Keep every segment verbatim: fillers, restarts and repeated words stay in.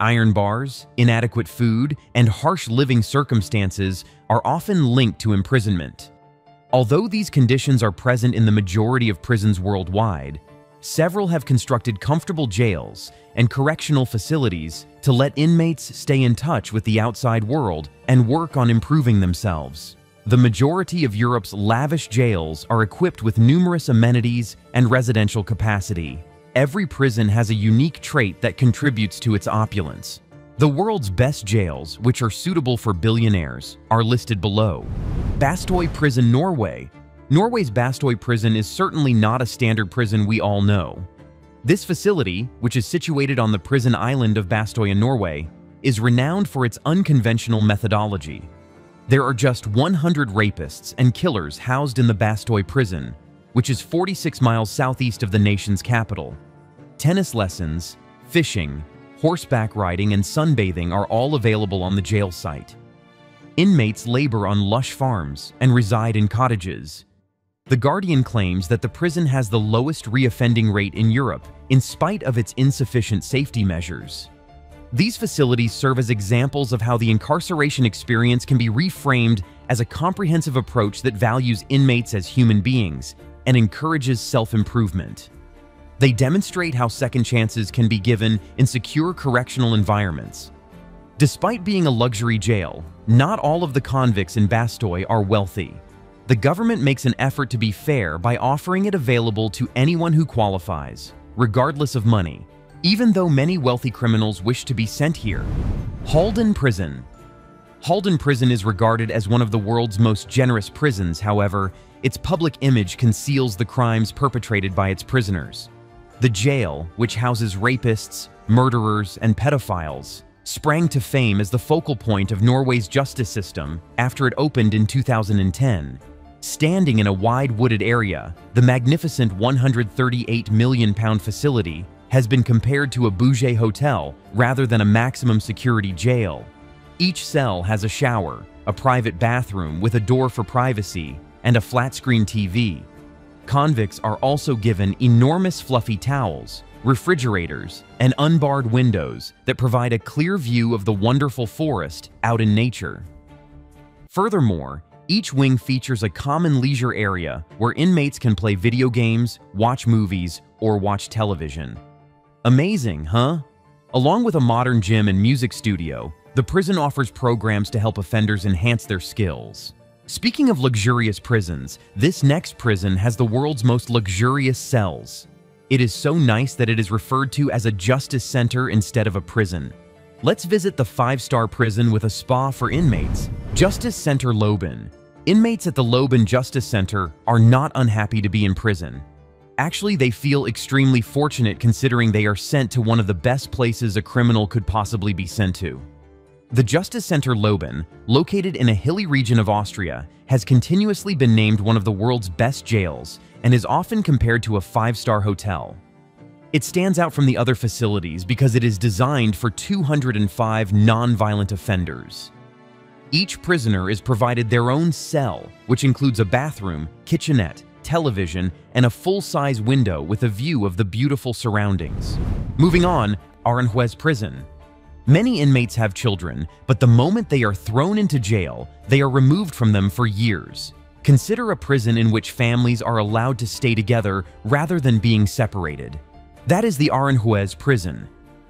Iron bars, inadequate food, and harsh living circumstances are often linked to imprisonment. Although these conditions are present in the majority of prisons worldwide, several have constructed comfortable jails and correctional facilities to let inmates stay in touch with the outside world and work on improving themselves. The majority of Europe's lavish jails are equipped with numerous amenities and residential capacity. Every prison has a unique trait that contributes to its opulence. The world's best jails, which are suitable for billionaires, are listed below. Bastoy Prison, Norway. Norway's Bastoy Prison is certainly not a standard prison we all know. This facility, which is situated on the prison island of Bastoy in Norway, is renowned for its unconventional methodology. There are just one hundred rapists and killers housed in the Bastoy Prison, which is forty-six miles southeast of the nation's capital. Tennis lessons, fishing, horseback riding, and sunbathing are all available on the jail site. Inmates labor on lush farms and reside in cottages. The Guardian claims that the prison has the lowest reoffending rate in Europe, in spite of its insufficient safety measures. These facilities serve as examples of how the incarceration experience can be reframed as a comprehensive approach that values inmates as human beings and encourages self-improvement. They demonstrate how second chances can be given in secure correctional environments. Despite being a luxury jail, not all of the convicts in Bastoy are wealthy. The government makes an effort to be fair by offering it available to anyone who qualifies, regardless of money, even though many wealthy criminals wish to be sent here. Halden Prison. Halden Prison is regarded as one of the world's most generous prisons. However, its public image conceals the crimes perpetrated by its prisoners. The jail, which houses rapists, murderers, and pedophiles, sprang to fame as the focal point of Norway's justice system after it opened in two thousand ten. Standing in a wide wooded area, the magnificent one hundred thirty-eight million pound facility has been compared to a bougie hotel rather than a maximum security jail. Each cell has a shower, a private bathroom with a door for privacy, and a flat-screen T V. Convicts are also given enormous fluffy towels, refrigerators, and unbarred windows that provide a clear view of the wonderful forest out in nature. Furthermore, each wing features a common leisure area where inmates can play video games, watch movies, or watch television. Amazing, huh? Along with a modern gym and music studio, the prison offers programs to help offenders enhance their skills. Speaking of luxurious prisons, this next prison has the world's most luxurious cells. It is so nice that it is referred to as a justice center instead of a prison. Let's visit the five-star prison with a spa for inmates, Justice Center Leoben. Inmates at the Leoben Justice Center are not unhappy to be in prison. Actually, they feel extremely fortunate considering they are sent to one of the best places a criminal could possibly be sent to. The Justice Center Leoben, located in a hilly region of Austria, has continuously been named one of the world's best jails and is often compared to a five-star hotel. It stands out from the other facilities because it is designed for two hundred five non-violent offenders. Each prisoner is provided their own cell, which includes a bathroom, kitchenette, television, and a full-size window with a view of the beautiful surroundings. Moving on, Aranjuez Prison. Many inmates have children, but the moment they are thrown into jail, they are removed from them for years. Consider a prison in which families are allowed to stay together rather than being separated. That is the Aranjuez Prison,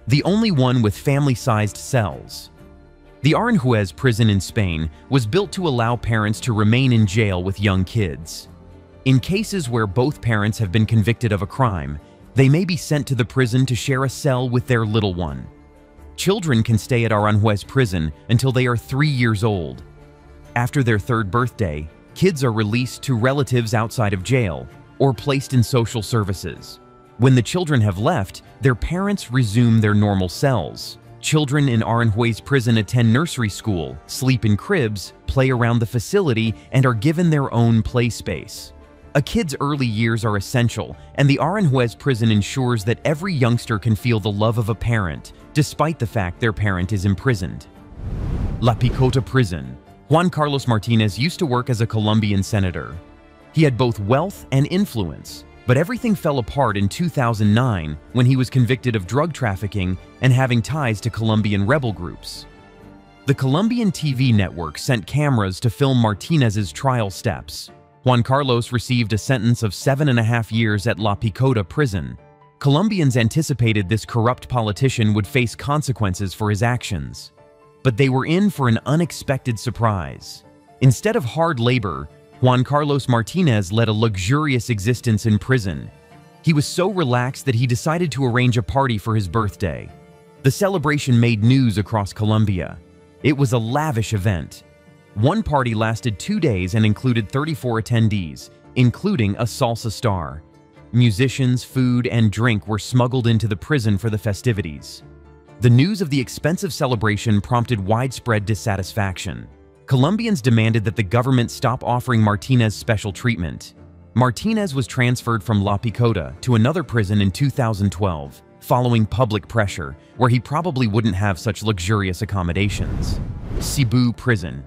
the only one with family-sized cells. The Aranjuez Prison in Spain was built to allow parents to remain in jail with young kids. In cases where both parents have been convicted of a crime, they may be sent to the prison to share a cell with their little one. Children can stay at Aranjuez Prison until they are three years old. After their third birthday, kids are released to relatives outside of jail or placed in social services. When the children have left, their parents resume their normal cells. Children in Aranjuez Prison attend nursery school, sleep in cribs, play around the facility, and are given their own play space. A kid's early years are essential, and the Aranjuez Prison ensures that every youngster can feel the love of a parent, despite the fact their parent is imprisoned. La Picota Prison. Juan Carlos Martinez used to work as a Colombian senator. He had both wealth and influence, But everything fell apart in two thousand nine when he was convicted of drug trafficking and having ties to Colombian rebel groups. The Colombian T V network sent cameras to film Martinez's trial steps. Juan Carlos received a sentence of seven and a half years at La Picota Prison. Colombians anticipated this corrupt politician would face consequences for his actions. But they were in for an unexpected surprise. Instead of hard labor, Juan Carlos Martinez led a luxurious existence in prison. He was so relaxed that he decided to arrange a party for his birthday. The celebration made news across Colombia. It was a lavish event. One party lasted two days and included thirty-four attendees, including a salsa star. Musicians, food, and drink were smuggled into the prison for the festivities. The news of the expensive celebration prompted widespread dissatisfaction. Colombians demanded that the government stop offering Martinez special treatment. Martinez was transferred from La Picota to another prison in two thousand twelve, following public pressure, where he probably wouldn't have such luxurious accommodations. Cebu Prison.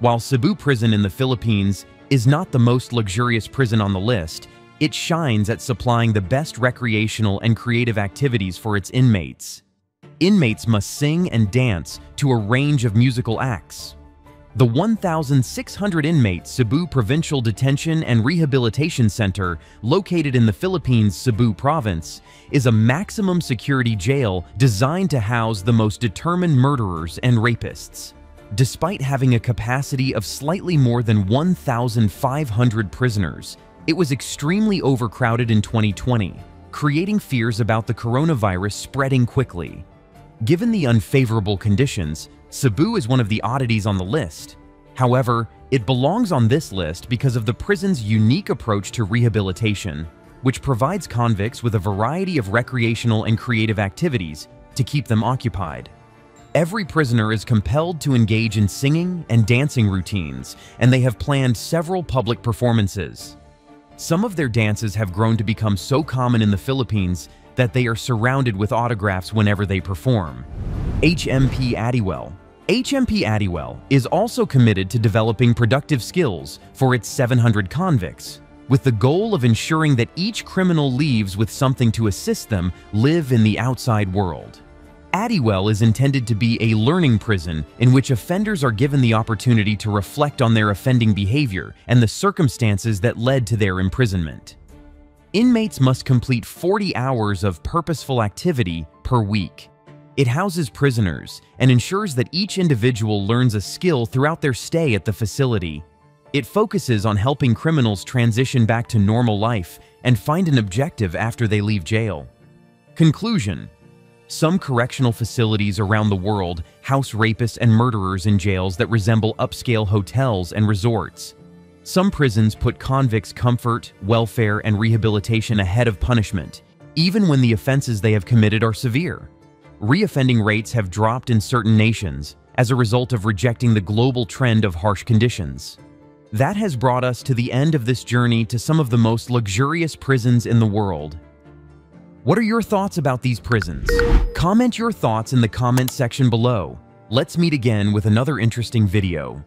While Cebu Prison in the Philippines is not the most luxurious prison on the list, it shines at supplying the best recreational and creative activities for its inmates. Inmates must sing and dance to a range of musical acts. The one thousand six hundred inmate Cebu Provincial Detention and Rehabilitation Center, located in the Philippines' Cebu province, is a maximum security jail designed to house the most determined murderers and rapists. Despite having a capacity of slightly more than one thousand five hundred prisoners, it was extremely overcrowded in twenty twenty, creating fears about the coronavirus spreading quickly. Given the unfavorable conditions, Cebu is one of the oddities on the list. However, it belongs on this list because of the prison's unique approach to rehabilitation, which provides convicts with a variety of recreational and creative activities to keep them occupied. Every prisoner is compelled to engage in singing and dancing routines, and they have planned several public performances. Some of their dances have grown to become so common in the Philippines that they are surrounded with autographs whenever they perform. H M P Addiewell. H M P Addiewell is also committed to developing productive skills for its seven hundred convicts, with the goal of ensuring that each criminal leaves with something to assist them live in the outside world. Addiewell is intended to be a learning prison in which offenders are given the opportunity to reflect on their offending behavior and the circumstances that led to their imprisonment. Inmates must complete forty hours of purposeful activity per week. It houses prisoners and ensures that each individual learns a skill throughout their stay at the facility. It focuses on helping criminals transition back to normal life and find an objective after they leave jail. Conclusion. Some correctional facilities around the world house rapists and murderers in jails that resemble upscale hotels and resorts. Some prisons put convicts' comfort, welfare, and rehabilitation ahead of punishment, even when the offenses they have committed are severe. Reoffending rates have dropped in certain nations as a result of rejecting the global trend of harsh conditions. That has brought us to the end of this journey to some of the most luxurious prisons in the world. What are your thoughts about these prisons? Comment your thoughts in the comment section below. Let's meet again with another interesting video.